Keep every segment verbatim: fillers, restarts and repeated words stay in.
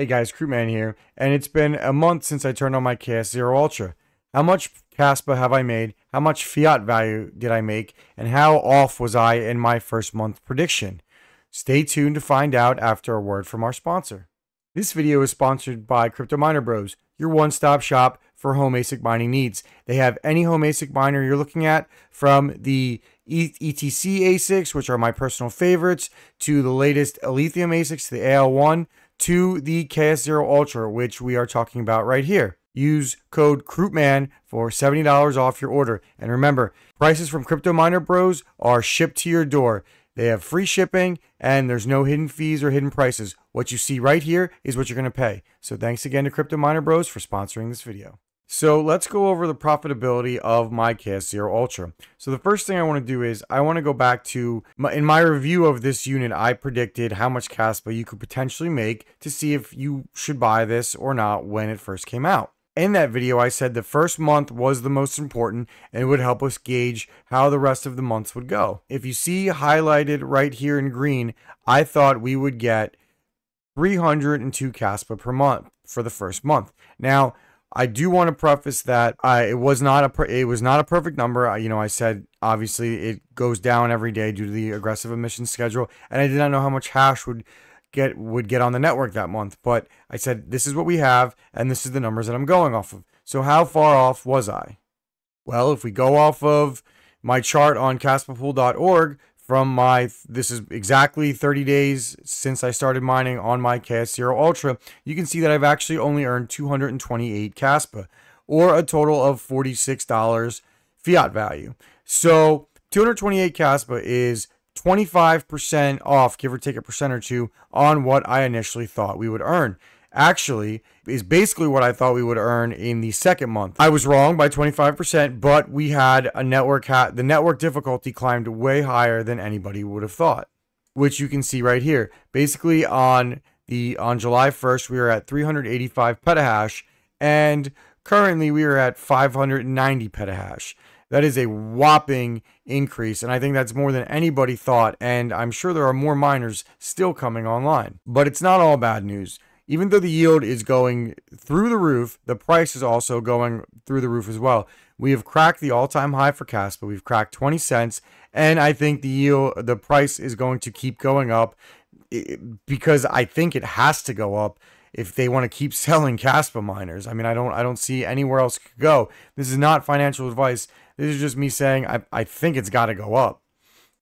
Hey guys, Kr zero tman here, and it's been a month since I turned on my K S zero Ultra. How much Kaspa have I made? How much fiat value did I make? And how off was I in my first month prediction? Stay tuned to find out after a word from our sponsor. This video is sponsored by Crypto Miner Bros, your one-stop shop for home A S I C mining needs. They have any home A S I C miner you're looking at, from the E T C A S I Cs, which are my personal favorites, to the latest Ethereum A S I Cs, to the A L one, to the K S zero Ultra, which we are talking about right here. Use code Kr zero tman for seventy dollars off your order. And remember, prices from Crypto Miner Bros are shipped to your door. They have free shipping, and there's no hidden fees or hidden prices. What you see right here is what you're going to pay. So thanks again to Crypto Miner Bros for sponsoring this video. So let's go over the profitability of my K S zero Ultra. So the first thing I want to do is I want to go back to, my, in my review of this unit, I predicted how much Kaspa you could potentially make to see if you should buy this or not when it first came out. In that video, I said the first month was the most important and it would help us gauge how the rest of the months would go. If you see highlighted right here in green, I thought we would get three hundred two Kaspa per month for the first month. Now, I do want to preface that I, it was not a it was not a perfect number. I, you know, I said obviously it goes down every day due to the aggressive emission schedule, and I did not know how much hash would get would get on the network that month. But I said this is what we have, and this is the numbers that I'm going off of. So how far off was I? Well, if we go off of my chart on Casper Pool dot org from my this is exactly thirty days since I started mining on my K S zero Ultra, you can see that I've actually only earned two hundred twenty-eight Kaspa, or a total of forty-six dollars fiat value. So two hundred twenty-eight Kaspa is twenty-five percent off, give or take a percent or two, on what I initially thought we would earn. Actually, is basically what I thought we would earn in the second month. I was wrong by twenty-five percent, but we had a network hat. The network difficulty climbed way higher than anybody would have thought, which you can see right here. Basically, on the on July first, we were at three hundred eighty-five petahash, and currently we are at five hundred ninety petahash. That is a whopping increase, and I think that's more than anybody thought, and I'm sure there are more miners still coming online. But it's not all bad news. Even though the yield is going through the roof, the price is also going through the roof as well. We have cracked the all-time high for Kaspa. We've cracked twenty cents, and I think the yield, the price is going to keep going up because I think it has to go up if they want to keep selling Kaspa miners. I mean, I don't I don't see anywhere else it could go. This is not financial advice. This is just me saying I, I think it's got to go up.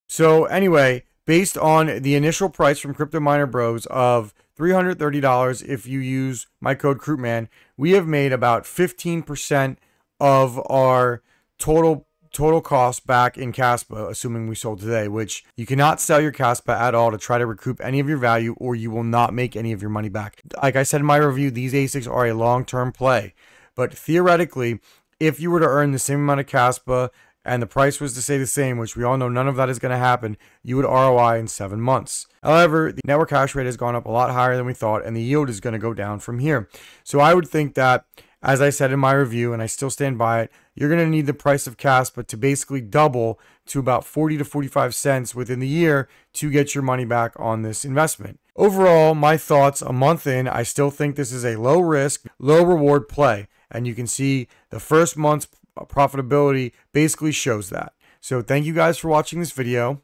So anyway, based on the initial price from Crypto Miner Bros of three hundred thirty dollars, if you use my code Kr zero tman, we have made about fifteen percent of our total total cost back in Kaspa, assuming we sold today, which you cannot sell your Kaspa at all to try to recoup any of your value, or you will not make any of your money back. Like I said in my review, these A S I Cs are a long-term play, but theoretically, if you were to earn the same amount of Kaspa and the price was to stay the same, which we all know none of that is going to happen, you would R O I in seven months. However, the network hash rate has gone up a lot higher than we thought, and the yield is going to go down from here. So I would think that, as I said in my review, and I still stand by it, you're going to need the price of Kaspa to basically double to about forty to forty-five cents within the year to get your money back on this investment. Overall, my thoughts a month in, I still think this is a low risk, low reward play. And you can see the first month's profitability basically shows that. So thank you guys for watching this video.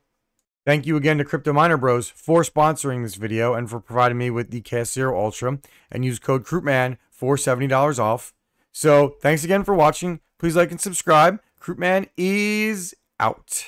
Thank you again to Crypto Miner Bros for sponsoring this video and for providing me with the K S zero Ultra, and use code Kr zero tman for seventy dollars off. So thanks again for watching. Please like and subscribe. Kr zero tman is out.